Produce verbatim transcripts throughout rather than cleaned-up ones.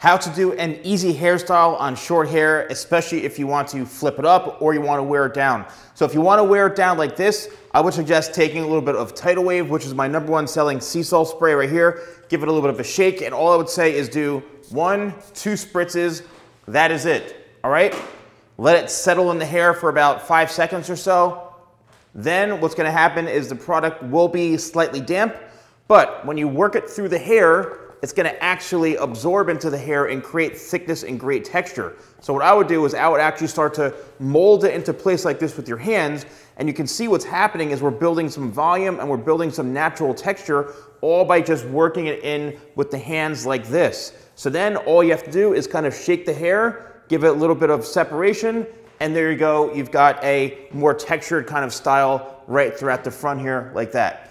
How to do an easy hairstyle on short hair, especially if you want to flip it up or you want to wear it down. So if you want to wear it down like this, I would suggest taking a little bit of Tidal Wave, which is my number one selling sea salt spray right here. Give it a little bit of a shake, and all I would say is do one, two spritzes. That is it, all right? Let it settle in the hair for about five seconds or so. Then what's gonna happen is the product will be slightly damp, but when you work it through the hair, it's gonna actually absorb into the hair and create thickness and great texture. So what I would do is I would actually start to mold it into place like this with your hands, and you can see what's happening is we're building some volume and we're building some natural texture, all by just working it in with the hands like this. So then all you have to do is kind of shake the hair, give it a little bit of separation, and there you go, you've got a more textured kind of style right throughout the front here like that.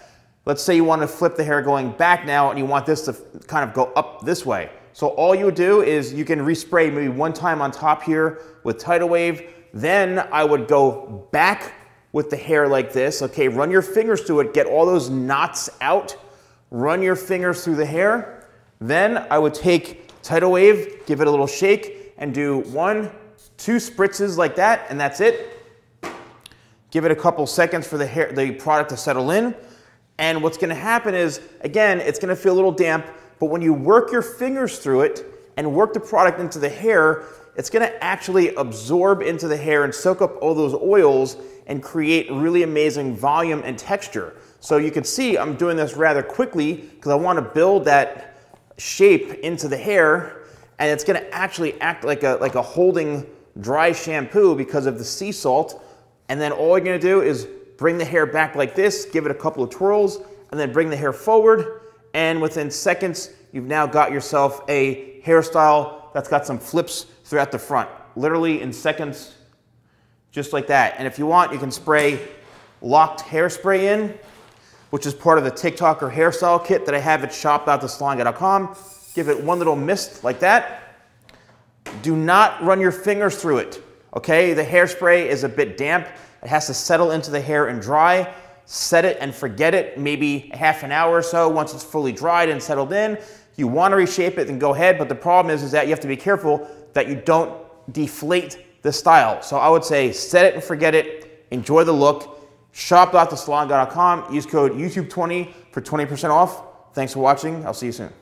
Let's say you want to flip the hair going back now and you want this to kind of go up this way. So all you would do is you can respray maybe one time on top here with Tidal Wave. Then I would go back with the hair like this. Okay, run your fingers through it, get all those knots out, run your fingers through the hair. Then I would take Tidal Wave, give it a little shake, and do one, two spritzes like that, and that's it. Give it a couple seconds for the hair, the product to settle in. And what's gonna happen is, again, it's gonna feel a little damp, but when you work your fingers through it and work the product into the hair, it's gonna actually absorb into the hair and soak up all those oils and create really amazing volume and texture. So you can see I'm doing this rather quickly because I wanna build that shape into the hair, and it's gonna actually act like a, like a holding dry shampoo because of the sea salt. And then all you're gonna do is bring the hair back like this, give it a couple of twirls, and then bring the hair forward, and within seconds, you've now got yourself a hairstyle that's got some flips throughout the front. Literally in seconds, just like that. And if you want, you can spray locked hairspray in, which is part of the TikToker hairstyle kit that I have at shop dot the salonguy dot com. Give it one little mist like that. Do not run your fingers through it, okay? The hairspray is a bit damp. It has to settle into the hair and dry. Set it and forget it, maybe half an hour or so once it's fully dried and settled in. You want to reshape it, then go ahead, but the problem is, is that you have to be careful that you don't deflate the style. So I would say set it and forget it, enjoy the look. shop dot the salonguy dot com, use code YouTube twenty for twenty percent off. Thanks for watching, I'll see you soon.